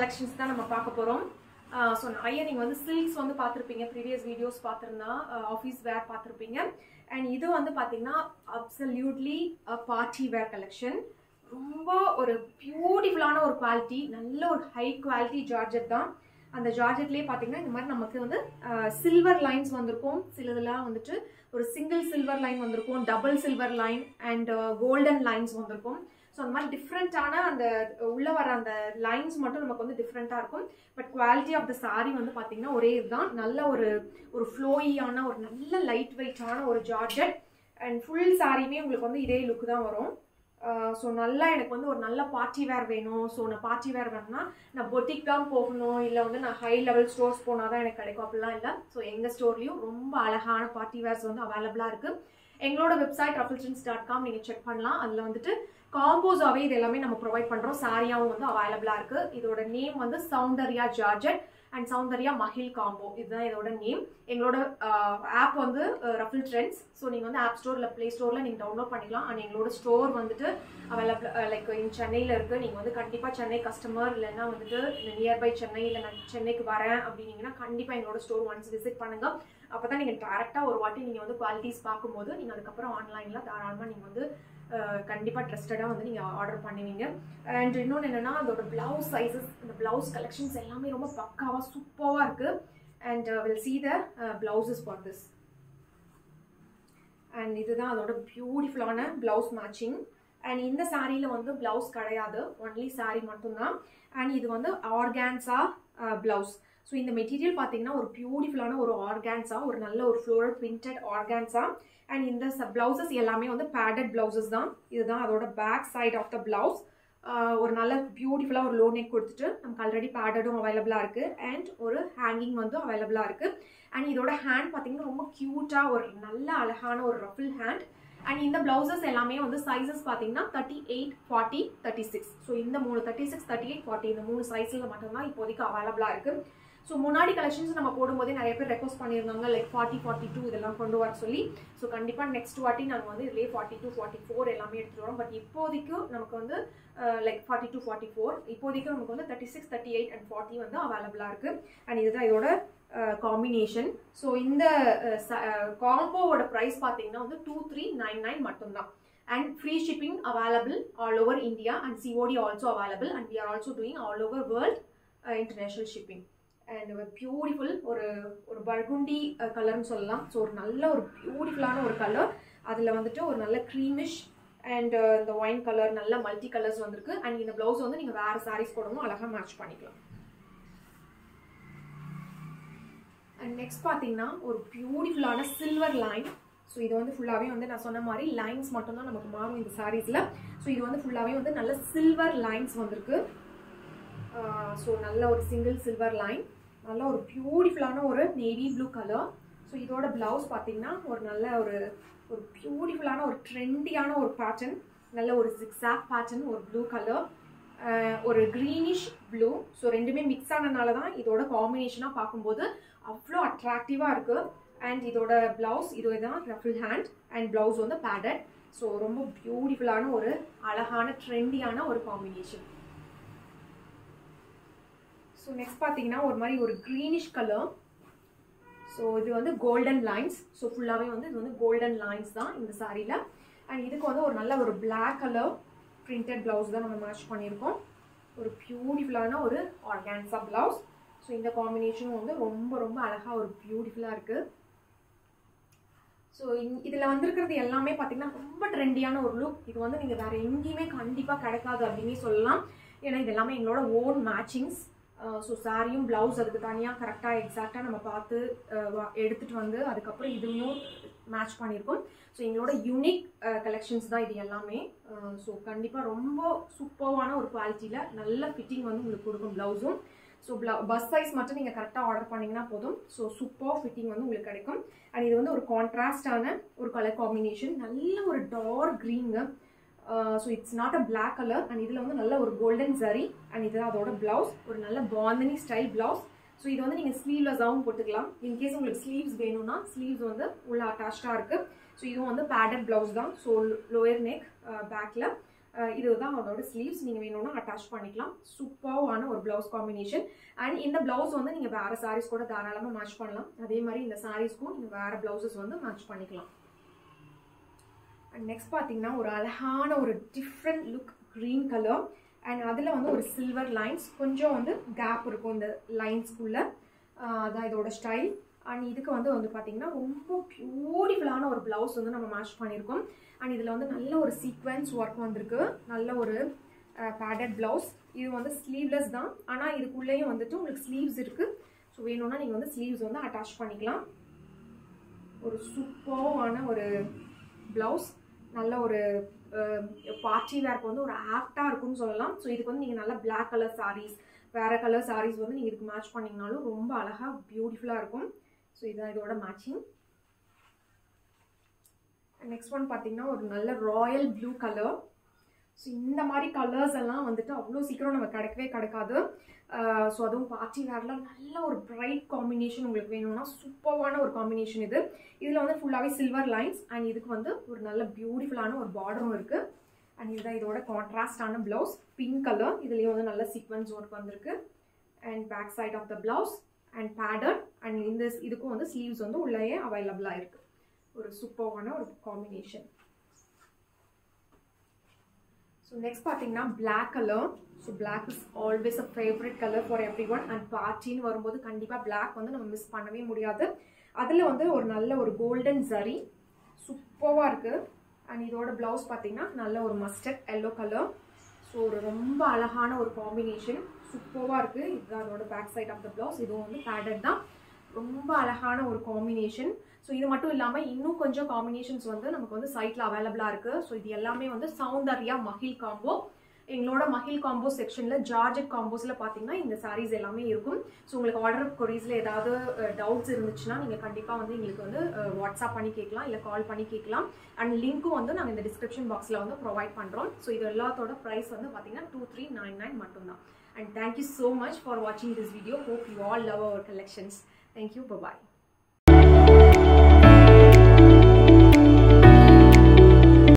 collections தான் நம்ம பார்க்க போறோம். So நிறைய நீங்க வந்து silks வந்து பாத்திருப்பீங்க, previous videos பாத்திருந்தா, office wear பாத்திருப்பீங்க. And இது வந்து பாத்தீங்கன்னா absolutely a party wear collection. ரொம்ப ஒரு பியூட்டிஃபுல்லான ஒரு குவாலிட்டி, நல்ல ஒரு ஹை குவாலிட்டி ஜார்ஜெட் தான். அந்த ஜார்ஜெட்லயே பாத்தீங்கன்னா இந்த மாதிரி நமக்கு வந்து சில்வர் லைன்ஸ் வந்திருக்கும், சிலதெல்லாம் வந்துட்டு ஒரு சிங்கிள் சில்வர் லைன் வந்திருக்கும், double silver line and golden lines வந்திருக்கும். ஸோ அந்த மாதிரி டிஃப்ரெண்ட்டான அந்த உள்ளே வர அந்த லைன்ஸ் மட்டும் நமக்கு வந்து டிஃப்ரெண்ட்டாக இருக்கும். But quality of the sari வந்து பார்த்தீங்கன்னா ஒரே இதுதான், நல்ல ஒரு ஃப்ளோயியான ஒரு நல்ல லைட் வெயிட்டான ஒரு ஜார்ஜெட். அண்ட் ஃபுல் சாரியுமே உங்களுக்கு வந்து இதே லுக் தான் வரும். ஸோ நல்லா எனக்கு வந்து ஒரு நல்ல பார்ட்டி வேர் வேணும், ஸோ நான் பார்ட்டி வேர் வேணும்னா நான் பொட்டிக் தான் போகணும், இல்லை வந்து நான் ஹை லெவல் ஸ்டோர்ஸ் போனால் தான் எனக்கு கிடைக்கும் அப்படிலாம் இல்லை. ஸோ எங்கள் ஸ்டோர்லேயும் ரொம்ப அழகான பார்ட்டி வேர்ஸ் வந்து அவைலபிளாக இருக்குது. எங்களோட வெப்சைட் RuffleTrends.com நீங்கள் செக் பண்ணலாம். அதில் வந்துட்டு காம்போஸாகவே இது எல்லாமே நம்ம ப்ரொவைட் பண்ணுறோம், சாரியாகவும் வந்து அவைலபிளாக இருக்குது. இதோட நேம் வந்து சௌந்தர்யா ஜார்ஜெட் அண்ட் சௌந்தர்யா மகில் காம்போ, இதுதான் இதோட நேம். எங்களோட ஆப் வந்து RuffleTrends. ஸோ நீங்கள் வந்து ஆப் ஸ்டோர் இல்லை ப்ளே ஸ்டோரில் நீங்கள் டவுன்லோட் பண்ணிக்கலாம். அண்ட் எங்களோட ஸ்டோர் வந்துட்டு அவைலபிள் லைக் இன் சென்னையில் இருக்குது. நீங்கள் வந்து கண்டிப்பாக சென்னை கஸ்டமர் இல்லைன்னா வந்துட்டு நியர்பை சென்னை இல்லை நான் சென்னைக்கு வரேன் அப்படின்னீங்கன்னா கண்டிப்பாக எங்களோட ஸ்டோர் ஒன்ஸ் விசிட் பண்ணுங்கள். அப்போ தான் நீங்கள் டேரெக்டாக ஒரு வாட்டி நீங்கள் வந்து குவாலிட்டிஸ் பார்க்கும்போது நீங்கள் அதுக்கப்புறம் ஆன்லைனில் தாராளமாக நீங்கள் வந்து கண்டிப்பாக ட்ரஸ்டடாக வந்து நீங்கள் ஆர்டர் பண்ணுவீங்க. அண்ட் இன்னொன்று என்னென்னா அதோட ப்ளவுஸ் சைஸஸ், அந்த ப்ளவுஸ் கலெக்ஷன்ஸ் எல்லாமே ரொம்ப பக்காவாக சூப்பராக இருக்குது. And will see the blouses for this. And இதுதான் அதோட பியூட்டிஃபுல்லான ப்ளவுஸ் மேட்சிங். அண்ட் இந்த சாரியில் வந்து ப்ளவுஸ் கிடையாது, ஒன்லி சாரி மட்டும்தான். அண்ட் இது வந்து ஆர்கான்ஸா ப்ளவுஸ். ஸோ இந்த மெட்டீரியல் பார்த்தீங்கன்னா ஒரு பியூட்டிஃபுல்லான ஒரு ஆர்கான்ஸா, ஒரு நல்ல ஒரு ஃப்ளோரல் பிரிண்டட் ஆர்கான்ஸா. அண்ட் இந்த பிளவுசஸ் எல்லாமே வந்து பேடட் பிளவுசஸ் தான். இதுதான் அதோட back side of the blouse. ஒரு நல்ல பியூட்டிஃபுல்லாக ஒரு லோ நெக் கொடுத்துட்டு நமக்கு ஆல்ரெடி பேடடும் அவைலபிளாக இருக்குது. அண்ட் ஒரு ஹேங்கிங் வந்து அவைலபிளாக இருக்குது. அண்ட் இதோட ஹேண்ட் பார்த்தீங்கன்னா ரொம்ப க்யூட்டாக ஒரு நல்ல அழகான ஒரு ரஃபிள் ஹேண்ட். அண்ட் இந்த பிளவுசஸ் எல்லாமே வந்து சைஸஸ் பார்த்தீங்கன்னா 38, 40, 36. ஸோ இந்த மூணு 36, 38, 40 இந்த மூணு சைஸில் மட்டும்தான் இப்போதைக்கு அவைலபிளாக இருக்குது. ஸோ முன்னாடி கலெக்ஷன்ஸ் நம்ம போடும்போதே நிறைய பேர் ரெக்வஸ்ட் பண்ணியிருந்தாங்க லைக் 40, 42 இதெல்லாம் கொண்டு வர சொல்லி. ஸோ கண்டிப்பாக நெக்ஸ்ட் வாட்டி நாங்கள் வந்து இதுலேயே 42, 44 எல்லாமே எடுத்துகிட்டு வரோம். பட் இப்போதைக்கு நமக்கு வந்து லைக் 42, 44 இப்போதைக்கு நமக்கு வந்து 36, 38 and 40 வந்து அவைலபிளாக இருக்குது. அண்ட் இதுதான் இதோட காம்பினேஷன். ஸோ இந்த காம்போவோட ப்ரைஸ் பார்த்தீங்கன்னா வந்து 2399 மட்டும்தான். And free shipping available all over India and COD also available, and we are also doing all over world international shipping. And ஒரு பியூட்டிஃபுல் ஒரு பர்குண்டி கலர்னு சொல்லலாம். ஸோ ஒரு நல்ல ஒரு பியூட்டிஃபுல்லான ஒரு கலர். அதில் வந்துட்டு ஒரு நல்ல க்ரீமிஷ் அண்ட் இந்த ஒயின் கலர், நல்ல மல்டி கலர்ஸ் வந்துருக்கு. அண்ட் இந்த பிளவுஸ் வந்து நீங்கள் வேறு சாரீஸ் போடணும், அழகாக மேட்ச் பண்ணிக்கலாம். அண்ட் நெக்ஸ்ட் பார்த்தீங்கன்னா ஒரு பியூட்டிஃபுல்லான சில்வர் லைன். ஸோ இது வந்து ஃபுல்லாகவே வந்து நான் சொன்ன மாதிரி லைன்ஸ் மட்டும்தான் நமக்கு மாறும் இந்த சாரீஸில். ஸோ இது வந்து ஃபுல்லாகவே வந்து நல்ல சில்வர் லைன்ஸ் வந்திருக்கு. ஸோ நல்ல ஒரு சிங்கிள் சில்வர் லைன், நல்ல ஒரு பியூட்டிஃபுல்லான ஒரு நேவி ப்ளூ கலர். ஸோ இதோட பிளவுஸ் பார்த்தீங்கன்னா ஒரு நல்ல ஒரு பியூட்டிஃபுல்லான ஒரு ட்ரெண்டியான ஒரு பேட்டர்ன், நல்ல ஒரு ஜிக்ஸாக் பேட்டர்ன், ஒரு ப்ளூ கலர், ஒரு க்ரீனிஷ் ப்ளூ. ஸோ ரெண்டுமே மிக்ஸ் ஆனதுனால தான் இதோட காம்பினேஷனாக பார்க்கும்போது அவ்வளோ அட்ராக்டிவாக இருக்குது. அண்ட் இதோட பிளவுஸ் இதுதான் ரஃபிள் ஹேண்ட் அண்ட் பிளவுஸ் வந்து பேடட். ஸோ ரொம்ப பியூட்டிஃபுல்லான ஒரு அழகான ட்ரெண்டியான ஒரு காம்பினேஷன். ஸோ நெக்ஸ்ட் பார்த்தீங்கன்னா ஒரு மாதிரி ஒரு க்ரீனிஷ் கலர். ஸோ இது வந்து கோல்டன் லைன்ஸ். ஸோ ஃபுல்லாகவே வந்து இது வந்து கோல்டன் லைன்ஸ் தான் இந்த சாரியில். அண்ட் இதுக்கு வந்து ஒரு நல்ல ஒரு பிளாக் கலர் பிரிண்டட் பிளவுஸ் தான் நம்ம மேட்ச் பண்ணியிருக்கோம். ஒரு பியூட்டிஃபுல்லான ஒரு ஆர்கான்ஸா பிளவுஸ். ஸோ இந்த காம்பினேஷனும் வந்து ரொம்ப ரொம்ப அழகாக ஒரு பியூட்டிஃபுல்லாக இருக்குது. ஸோ இதில் வந்திருக்கிறது எல்லாமே பார்த்தீங்கன்னா ரொம்ப ட்ரெண்டியான ஒரு லுக். இது வந்து நீங்கள் வேறு எங்கேயுமே கண்டிப்பாக கிடைக்காது அப்படின்னு சொல்லலாம். ஏன்னா இது எல்லாமே எங்களோட ஓன் மேட்சிங்ஸ். ஸோ சாரியும் பிளவுஸ் அதுக்கு தனியாக கரெக்டாக எக்ஸாக்டாக நம்ம பார்த்து எடுத்துகிட்டு வந்து அதுக்கப்புறம் இதுவும் மேட்ச் பண்ணியிருக்கோம். ஸோ எங்களோட யூனிக் கலெக்ஷன்ஸ் தான் இது எல்லாமே. ஸோ கண்டிப்பாக ரொம்ப சூப்பரான ஒரு குவாலிட்டியில் நல்ல ஃபிட்டிங் வந்து உங்களுக்கு கொடுக்கும் பிளவுஸும். ஸோ பஸ் சைஸ் மட்டும் நீங்கள் கரெக்டாக ஆர்டர் பண்ணிங்கன்னா போதும். ஸோ சூப்பர் ஃபிட்டிங் வந்து உங்களுக்கு கிடைக்கும். அண்ட் இது வந்து ஒரு கான்ட்ராஸ்டான ஒரு கலர் காம்பினேஷன், நல்ல ஒரு dark green. So it's not a black colour. And இதில் வந்து நல்ல ஒரு கோல்டன் சரி. அண்ட் இது அதோட பிளவுஸ், ஒரு நல்ல பாந்தினி ஸ்டைல் பிளவுஸ். ஸோ இது வந்து நீங்கள் ஸ்லீவ்லெஸ்ஸாகவும் போட்டுக்கலாம். இன்கேஸ் உங்களுக்கு ஸ்லீவ்ஸ் வேணும்னா ஸ்லீவ்ஸ் வந்து உள்ள அட்டாச்சாக இருக்குது. ஸோ இதுவும் வந்து பேடட் பிளவுஸ் தான். ஸோ லோயர் நெக் பேக்கில் This sleeves attached super blouse combination. And in the blouse on the wear sarees match pannalam. Adhe mari in the sarees ku wear blouses match panikalam. And next pathina or different look green color and adhula vandu silver lines konjam vandu gap irukum the lines kulla adha idoda style and idukku vandu vandu pathina romba beautiful ana or blouse vandu nama match panirukom and idhula vandu nalla or sequence work vandirukku nalla or padded blouse idu vandu sleeveless da ana idukulleyum vandu ungalku sleeves irukku so venona neenga vandu sleeves vandu attach panikalam or super ana or blouse nalla or party wear kondu or apta irukkum sollalam so idukku neenga nalla black color sarees vera color sarees vandu neenga match panningnalo romba alaga beautiful so idha idoda matching and next one pathina or nalla royal blue color so indha mari colors alla vandu avlo sikram namak kadakave kadakadu so adum party wear la nalla or bright combination ungalku venumna super ana or combination idu idhula vandu full ave silver lines and idukku vandu or nalla beautiful ana or border irukku and idha idoda contrast ana blouse pink color idhiley vandu nalla sequence work vandirukku and back side of the blouse and pattern and in this idukku vandu sleeves vandu ullaye available a irukku or super ana or combination. So next pathing na black color. So black is always a favorite color for everyone and party nu varumbodhu kandipa black vandu nama miss pannave mudiyadhu. Adile vandu or nalla or golden zari superva irukku and idoda blouse pathing na nalla or mustard yellow color. So or romba alagana or combination superva irukku idha adoda back side of the blouse idu vandu padded da romba alagana or combination. So idu mattum illama innum konjam combinations vandu namakku vandu site la available a irukku so idu ellame vandu Soundarya Magil Combo engaloda Magil Combo section la Georgette combos la pathina inda sarees ellame irukum so ungalku order queries la edavadhu doubts irunduchna neenga kandipa vandu engalku vandu WhatsApp panni kekalam illa call panni kekalam and link vandu naanga inda description box la vandu provide pandrom so idu ellathoda price vandu pathina 2399 mattum da and thank you so much for watching this video hope you all love our collections thank you bye bye.